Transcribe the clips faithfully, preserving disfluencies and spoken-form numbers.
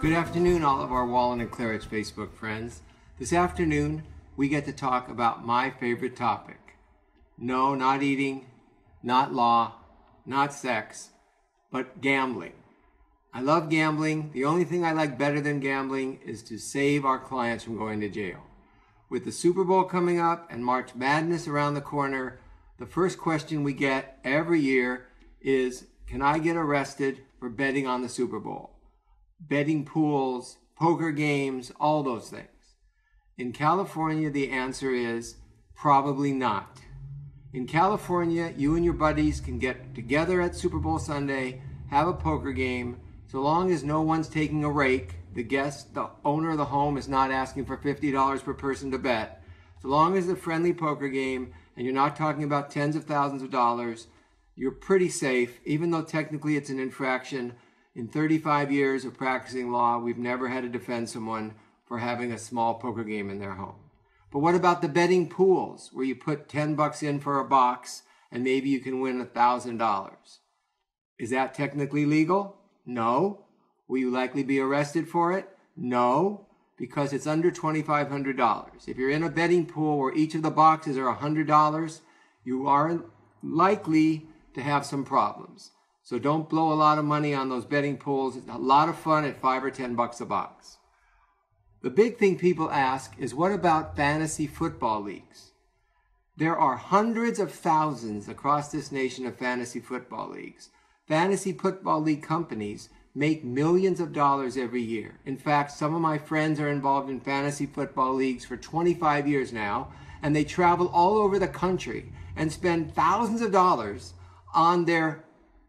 Good afternoon, all of our Wallen and Claridge Facebook friends. This afternoon, we get to talk about my favorite topic. No, not eating, not law, not sex, but gambling. I love gambling. The only thing I like better than gambling is to save our clients from going to jail. With the Super Bowl coming up and March Madness around the corner, the first question we get every year is, can I get arrested for betting on the Super Bowl? Betting pools, poker games, all those things. In California, the answer is probably not. In California, you and your buddies can get together at Super Bowl Sunday, have a poker game. So long as no one's taking a rake, the guest, the owner of the home is not asking for fifty dollars per person to bet. So long as it's a friendly poker game and you're not talking about tens of thousands of dollars, you're pretty safe, even though technically it's an infraction. In thirty-five years of practicing law, we've never had to defend someone for having a small poker game in their home. But what about the betting pools where you put ten bucks in for a box and maybe you can win one thousand dollars? Is that technically legal? No. Will you likely be arrested for it? No, because it's under twenty-five hundred dollars. If you're in a betting pool where each of the boxes are one hundred dollars, you are likely to have some problems. So don't blow a lot of money on those betting pools. It's a lot of fun at five or ten bucks a box. The big thing people ask is, what about fantasy football leagues? There are hundreds of thousands across this nation of fantasy football leagues. Fantasy football league companies make millions of dollars every year. In fact, some of my friends are involved in fantasy football leagues for twenty-five years now, and they travel all over the country and spend thousands of dollars on their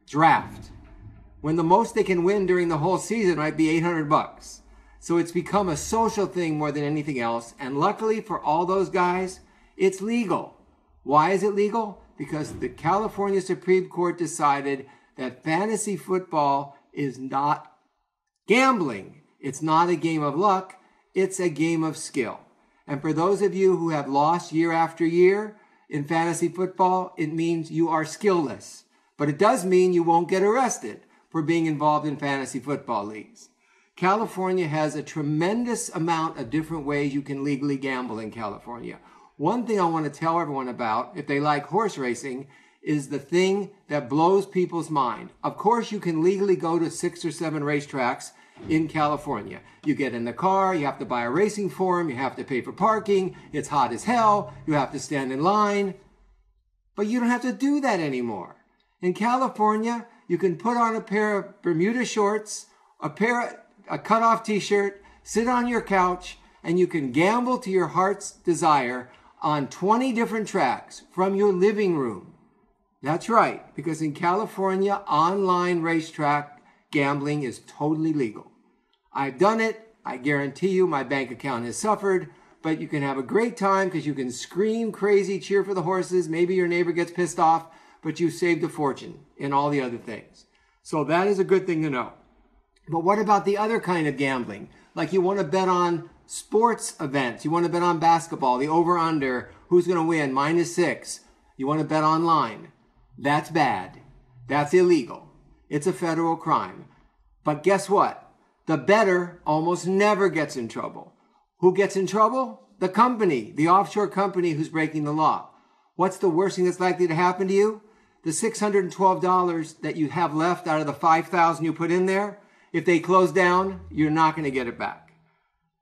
draft, when the most they can win during the whole season might be eight hundred bucks. So it's become a social thing more than anything else, and luckily for all those guys, it's legal. Why is it legal? Because the California Supreme Court decided that fantasy football is not gambling. It's not a game of luck. It's a game of skill. And for those of you who have lost year after year in fantasy football, it means you are skillless. But it does mean you won't get arrested for being involved in fantasy football leagues. California has a tremendous amount of different ways you can legally gamble in California. One thing I want to tell everyone about, if they like horse racing, is the thing that blows people's mind. Of course, you can legally go to six or seven racetracks in California. You get in the car, you have to buy a racing form, you have to pay for parking, it's hot as hell, you have to stand in line. But you don't have to do that anymore. In California, you can put on a pair of Bermuda shorts, a pair of, a cutoff t-shirt, sit on your couch, and you can gamble to your heart's desire on twenty different tracks from your living room. That's right, because in California, online racetrack gambling is totally legal. I've done it. I guarantee you my bank account has suffered, but you can have a great time because you can scream crazy, cheer for the horses. Maybe your neighbor gets pissed off, but you've saved a fortune in all the other things. So that is a good thing to know. But what about the other kind of gambling? Like you want to bet on sports events. You want to bet on basketball, the over-under, who's going to win, minus six. You want to bet online. That's bad. That's illegal. It's a federal crime. But guess what? The bettor almost never gets in trouble. Who gets in trouble? The company, the offshore company who's breaking the law. What's the worst thing that's likely to happen to you? The six hundred twelve dollars that you have left out of the five thousand dollars you put in there, if they close down, you're not going to get it back.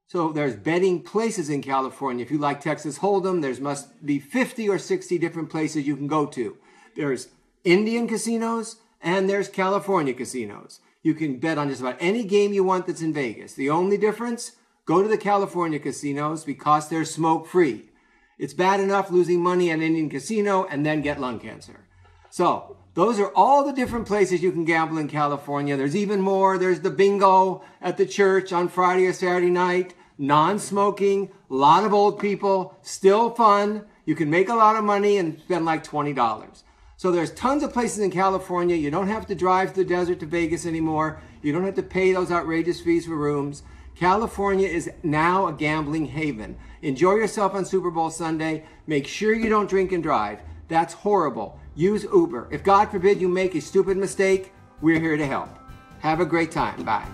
So there's betting places in California. If you like Texas Hold'em, there must be fifty or sixty different places you can go to. There's Indian casinos and there's California casinos. You can bet on just about any game you want that's in Vegas. The only difference, go to the California casinos because they're smoke-free. It's bad enough losing money at an Indian casino and then get lung cancer. So those are all the different places you can gamble in California. There's even more. There's the bingo at the church on Friday or Saturday night. Non-smoking, a lot of old people, still fun. You can make a lot of money and spend like twenty dollars. So there's tons of places in California. You don't have to drive to the desert to Vegas anymore. You don't have to pay those outrageous fees for rooms. California is now a gambling haven. Enjoy yourself on Super Bowl Sunday. Make sure you don't drink and drive. That's horrible. Use Uber. If God forbid you make a stupid mistake, we're here to help. Have a great time. Bye.